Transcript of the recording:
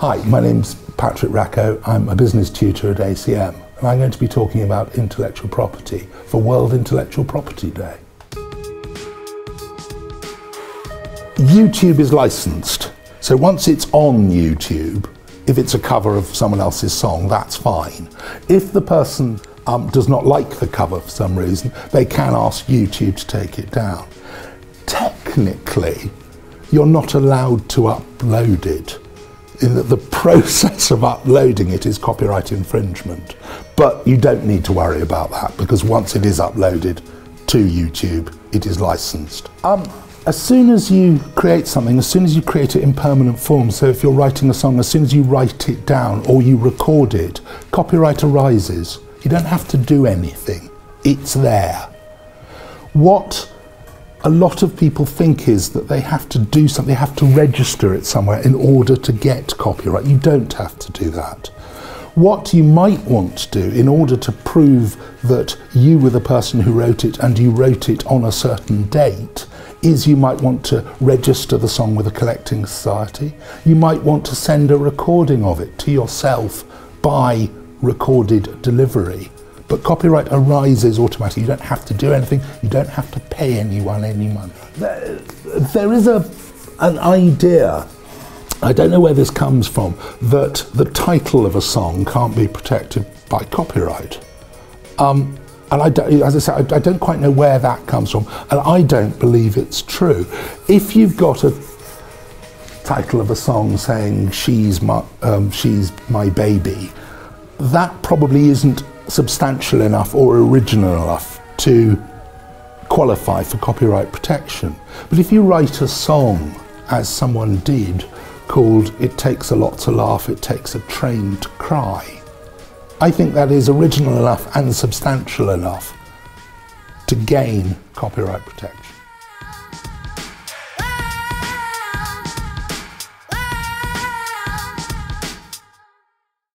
Hi, my name's Patrick Rackow. I'm a business tutor at ACM, and I'm going to be talking about intellectual property for World Intellectual Property Day. YouTube is licensed, so once it's on YouTube, if it's a cover of someone else's song, that's fine. If the person does not like the cover for some reason, they can ask YouTube to take it down. Technically, you're not allowed to upload it, in that the process of uploading it is copyright infringement. But you don't need to worry about that, because once it is uploaded to YouTube, it is licensed. As soon as you create something, as soon as you create it in permanent form, so if you're writing a song, as soon as you write it down or you record it, copyright arises. You don't have to do anything. It's there. What a lot of people think is that they have to do something, they have to register it somewhere in order to get copyright. You don't have to do that. What you might want to do in order to prove that you were the person who wrote it and you wrote it on a certain date is you might want to register the song with a collecting society. You might want to send a recording of it to yourself by recorded delivery. But copyright arises automatically. You don't have to do anything. You don't have to pay anyone any money. There is an idea, I don't know where this comes from, that the title of a song can't be protected by copyright. And as I said, I don't quite know where that comes from, and I don't believe it's true. If you've got a title of a song saying, she's my baby, that probably isn't substantial enough or original enough to qualify for copyright protection. But if you write a song, as someone did, called It Takes a Lot to Laugh, It Takes a Train to Cry, I think that is original enough and substantial enough to gain copyright protection.